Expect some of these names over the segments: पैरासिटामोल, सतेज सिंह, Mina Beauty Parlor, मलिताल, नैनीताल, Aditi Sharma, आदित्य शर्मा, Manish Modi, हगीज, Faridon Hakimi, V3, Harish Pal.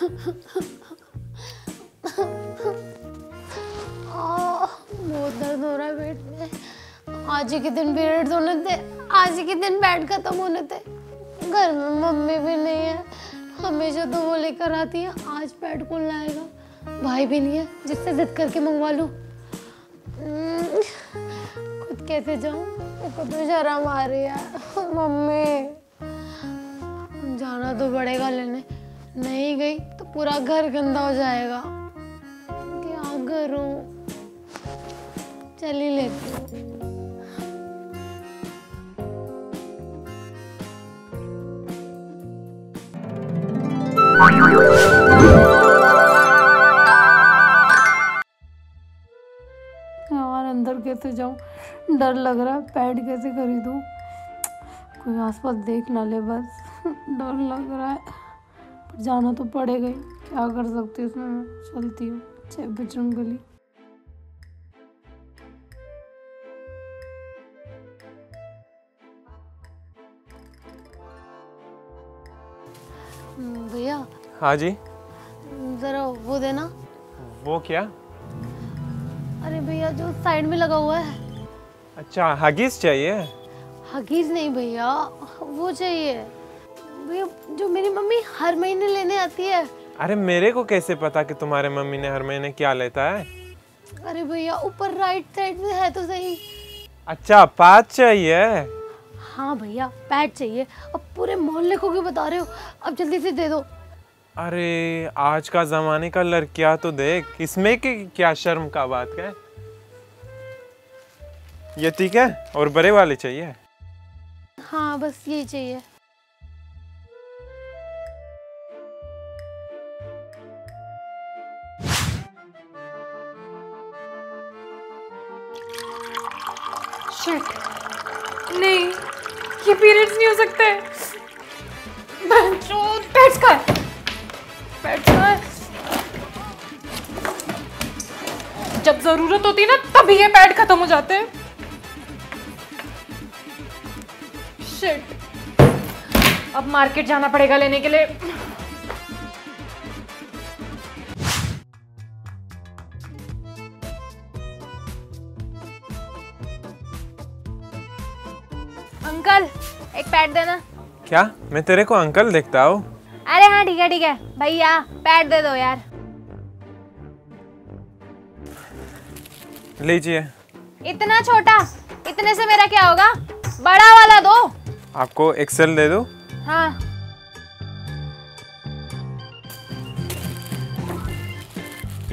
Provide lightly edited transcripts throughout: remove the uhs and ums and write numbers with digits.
बहुत दर्द हो रहा है पेट में। आज ही के दिन पीरियड्स होने थे, आज ही के दिन बैड खत्म होने थे। घर में मम्मी भी नहीं है, हमेशा तो वो लेकर आती है, आज पैड कौन लाएगा। भाई भी नहीं है जिससे जिद करके मंगवा लूं। खुद कैसे जाऊं, मुझको तो शर्म आ रही है। मम्मी जाना तो पड़ेगा लेने, नहीं गई तो पूरा घर गंदा हो जाएगा। क्या करूं, चल ही लेती हूं। अंदर कैसे जाऊं, डर लग रहा है। पैड कैसे खरीदूं, कोई आसपास देख ना ले, बस डर लग रहा है। पर जाना तो पड़ेगा ही, क्या कर सकती हूँ उसमें। मैं चलती हूँ छह बजरंग गली। भैया। हाँ जी। जरा वो देना। वो क्या? अरे भैया जो साइड में लगा हुआ है। अच्छा, हगीज चाहिए? हगीज नहीं भैया, वो चाहिए भैया जो मेरी मम्मी हर महीने लेने आती है। अरे मेरे को कैसे पता कि तुम्हारे मम्मी ने हर महीने क्या लेता है। अरे भैया ऊपर राइट साइड में है तो सही। अच्छा, पैड चाहिए? हाँ भैया पैड चाहिए। अब पूरे मोहल्ले को क्यों बता रहे हो, अब जल्दी से दे दो। अरे आज का जमाने का लड़कियां तो देख, इसमें के क्या शर्म का बात है। ये ठीक है, और बड़े वाले चाहिए? हाँ बस ये चाहिए। शिट, नहीं ये पीरियड्स नहीं हो सकते। पैड्स का है। जब जरूरत होती है ना तभी ये पैड खत्म हो जाते हैं। शिट, अब मार्केट जाना पड़ेगा लेने के लिए। अंकल एक पैड देना। क्या मैं तेरे को अंकल देखता हूँ? अरे हाँ ठीक है ठीक है। भैया पैड दे दो यार। लीजिए। इतना छोटा, इतने से मेरा क्या होगा, बड़ा वाला दो। आपको एक्सेल दे दो। हाँ।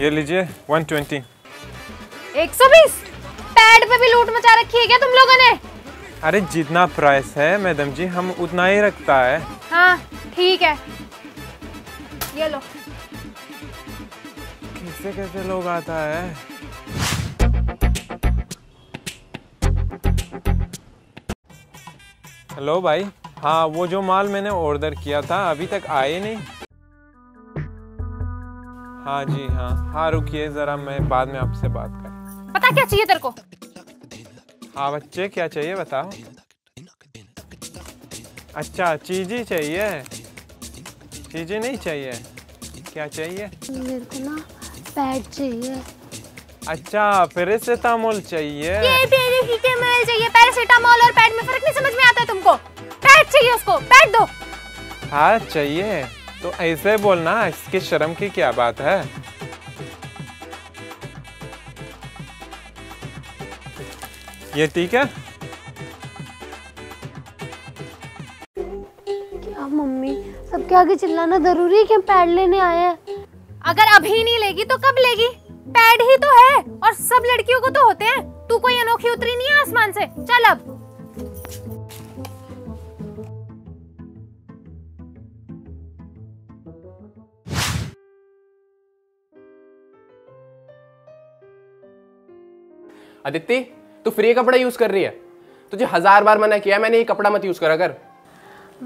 ये लीजिए 120। 120? पैड पे भी लूट मचा रखी है क्या तुम लोगों ने? अरे जितना प्राइस है मैडम जी हम उतना ही रखता है। हाँ ठीक है, ये लो। कैसे कैसे लोग आता है। हेलो भाई। हाँ वो जो माल मैंने ऑर्डर किया था अभी तक आए नहीं। हाँ जी हाँ। हाँ रुकिए जरा, मैं बाद में आपसे बात कर। पता क्या चाहिए तेरे को? हाँ बच्चे क्या चाहिए बताओ। अच्छा चीजी चाहिए? चीजी नहीं चाहिए। क्या चाहिए? मेरे को ना पैड चाहिए। अच्छा पैरासिटामोल चाहिए। ये पैरासिटामोल चाहिए। पैरासिटामोल और पैड में फर्क नहीं समझ में आता है तुमको। पैड चाहिए उसको, पैड दो। हाँ चाहिए तो ऐसे बोलना, इसकी शर्म की क्या बात है। ये ठीक है। क्या मम्मी सबके आगे चिल्लाना जरूरी है कि हम पैड लेने आए हैं? अगर अभी नहीं लेगी तो कब लेगी? पैड ही तो है और सब लड़कियों को तो होते हैं। तू कोई अनोखी उतरी नहीं है आसमान से, चल अब। आदित्य तू फ्री कपड़ा यूज कर रही है, तुझे 1000 बार मना किया मैंने ये कपड़ा मत यूज करा कर।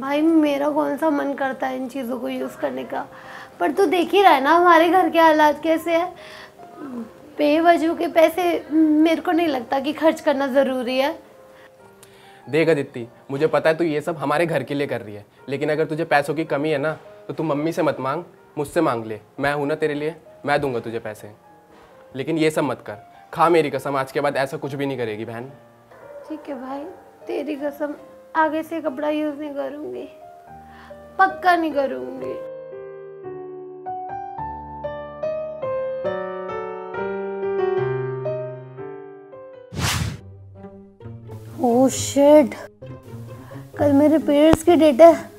भाई मेरा कौन सा मन करता है इन चीजों को यूज करने का, पर तू देख ही रहा है ना हमारे घर के हालात कैसे है। बेवजह के पैसे मेरे को नहीं लगता कि खर्च करना जरूरी है। देख आदित्य मुझे पता है तू ये सब हमारे घर के लिए कर रही है, लेकिन अगर तुझे पैसों की कमी है ना तो तू मम्मी से मत मांग, मुझसे मांग ले, मैं हूँ ना तेरे लिए, मैं दूंगा तुझे पैसे, लेकिन ये सब मत कर। खा मेरी कसम, आज के बाद ऐसा कुछ भी नहीं करेगी बहन। ठीक है भाई, तेरी कसम आगे से कपड़ा यूज नहीं करूँगी, पक्का नहीं करूँगी। ओह शिट, कल मेरे पेरेंट्स की डेट है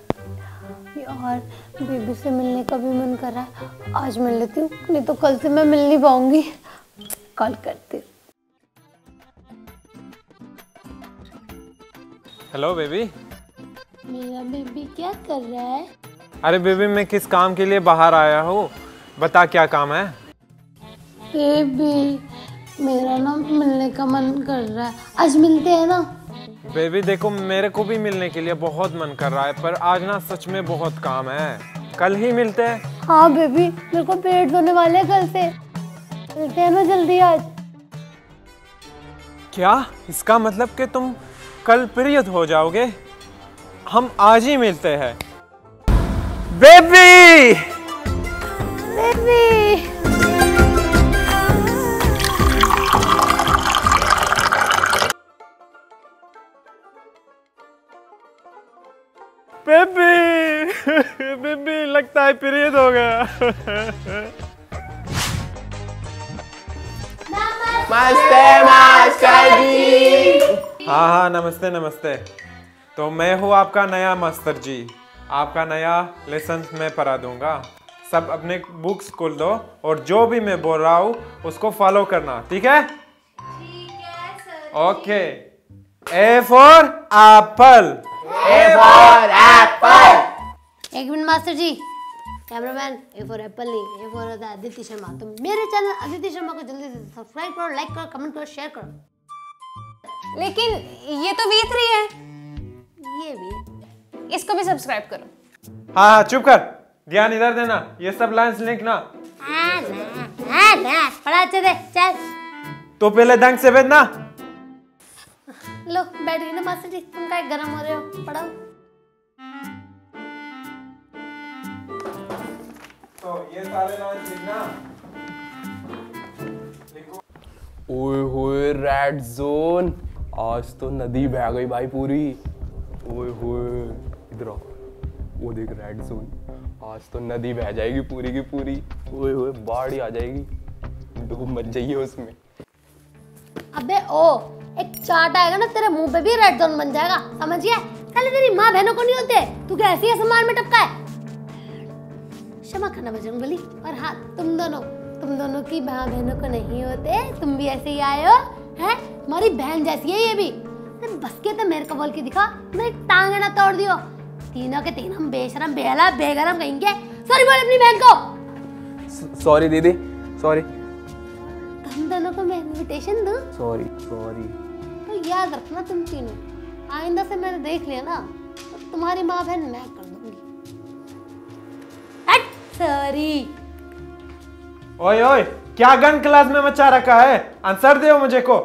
यार, बेबी से मिलने का भी मन कर रहा है। आज मिल लेती हूँ, नहीं तो कल से मैं मिल नहीं पाऊंगी। कॉल करती हूँ। Hello baby. मेरा बेबी क्या कर रहा है? अरे बेबी, मैं किस काम के लिए बाहर आया हूँ, बता क्या काम है? बेबी मेरा ना मिलने का मन कर रहा है, आज मिलते हैं ना? बेबी देखो, मेरे को भी मिलने के लिए बहुत मन कर रहा है, पर आज ना सच में बहुत काम है, कल ही मिलते हैं। हाँ बेबी, मेरे को पेट धोने वाले हैं, कल से मिलते हैं ना जल्दी आज। क्या इसका मतलब कि तुम कल प्रियत हो जाओगे? हम आज ही मिलते हैं। बेबी बेबी बेबी बेबी, लगता है पीरियड हो गया। नमस्ते मास्टर जी। हाँ हाँ नमस्ते नमस्ते। तो मैं हूँ आपका नया मास्टर जी, आपका नया लेसन मैं पढ़ा दूंगा। सब अपने बुक्स खोल दो और जो भी मैं बोल रहा हूँ उसको फॉलो करना, ठीक है? ठीक है sir. Okay. A for apple. एक minute master ji, cameraman, A for apple नहीं, ए फॉर होता है आदित्य शर्मा। तो मेरे चैनल आदित्य शर्मा को जल्दी से सब्सक्राइब करो, लाइक करो, कमेंट करो, शेयर करो। लेकिन ये तो V3 है, ये भी, इसको भी सब्सक्राइब करो। हाँ हाँ चुप कर, ध्यान इधर देना, ये सब लाइंस लिंक ना। हाँ ना, पढ़ा अच्छे से, चल। तो पहले ढंग से भेजना। लो बैठ गई ना मास्टर जी, तुम क्या गरम हो रहे हो, पढ़ो। तो ये सारे लाइंस लिखना। लिखो। ओए होए रेड जोन, आज तो नदी बह गई भाई पूरी। ओए होए इधर आओ, वो देख रेड जोन, आज तो नदी बह जाएगी पूरी की पूरी। ओए होए बाढ़ ही आ जाएगी, डूब मच जाइए उसमें। अबे ओ, एक चाट आएगा ना तेरे मुंह पे भी रेड जोन बन जाएगा, समझिए? साले तेरी माँ बहनों को नहीं होते, तू कैसी आसमान में टपका है। क्षमा करना बजरंगबली, और हाँ तुम दोनों की माँ बहनों को नहीं होते, तुम भी ऐसे ही आए हो, हैं? तुम्हारी बहन जैसी है ये भी। तुम बस के तो मेरे को बोल के दिखा, मैं टांगे ना तोड़ दियो। तीनों के तीन हम बेशरम बेहला बेगरम कहेंगे। सॉरी बोल अपनी बहन को। सॉरी दीदी, सॉरी। तुम दोनों को मैं इन्विटेशन दूं? Sorry sorry. तो याद रखना तुम तीनों, आइंदा से मैंने देख लिया ना तो तुम्हारी माँ बहन मैं कर दूंगी। सॉरी। ओए ओए, क्या गन क्लास में मचा रखा है, आंसर दो मुझे को।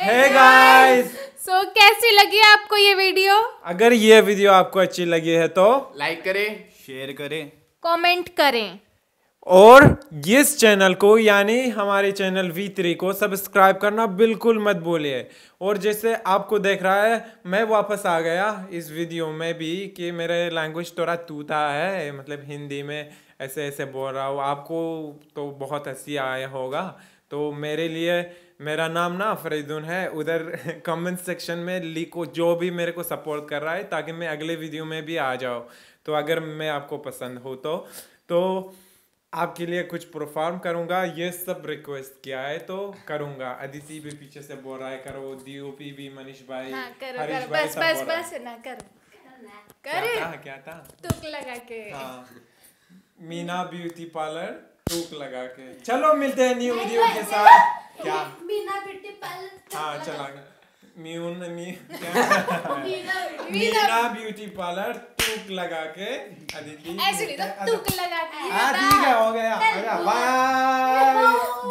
हे गाइस, सो कैसी लगी आपको ये वीडियो? अगर ये वीडियो आपको अच्छी लगी है तो लाइक करें, शेयर करें, कमेंट करें, और इस चैनल को यानी हमारे चैनल V3 को सब्सक्राइब करना बिल्कुल मत भूलिए। और जैसे आपको देख रहा है, मैं वापस आ गया इस वीडियो में भी कि मेरे लैंग्वेज थोड़ा तूता है, मतलब हिंदी में ऐसे ऐसे बोल रहा हूँ, आपको तो बहुत हंसी आया होगा। तो मेरे लिए, मेरा नाम ना फरीदून है, उधर कमेंट सेक्शन में लिखो जो भी मेरे को सपोर्ट कर रहा है, ताकि मैं अगले वीडियो में भी आ जाऊँ। तो अगर मैं आपको पसंद हो तो आपके लिए कुछ परफॉर्म करूँगा, ये सब रिक्वेस्ट किया है तो करूँगा। अदिति भी पीछे से बोल रहा है करो, DOP भी, मनीष भाई, हरीश भाई, बस बस बस ना करो, क्या था टूक लगा के। हाँ, मीना ब्यूटी पार्लर टूक लगा के। चलो मिलते हैं न्यू वीडियो के साथ। क्या मीना ब्यूटी पार्लर? हाँ चला, मीना ब्यूटी पार्लर टूक लगा के। अदिति ऐसे नहीं तो टूक लगा के। हाँ ठीक है, हो गया हो गया, बाय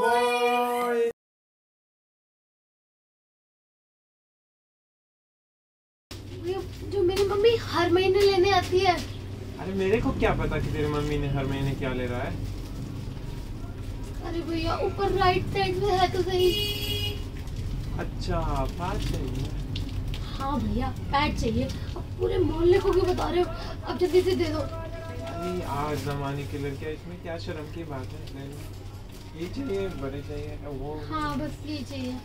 बाय। जो मेरी मम्मी हर महीने लेने आती है, अरे मेरे को क्या पता कि तेरी मम्मी ने हर महीने क्या ले रहा है। अरे भैया ऊपर राइट साइड में है तो सही। अच्छा पैड चाहिए। हाँ भैया पैड चाहिए। अब पूरे मोहल्ले को क्यों बता रहे हो, अब जल्दी से दे दो। अरे आज जमाने की लड़कियाँ, इसमें क्या शर्म की बात है। ये चाहिए, बड़े चाहिए वो। हाँ बस ये चाहिए।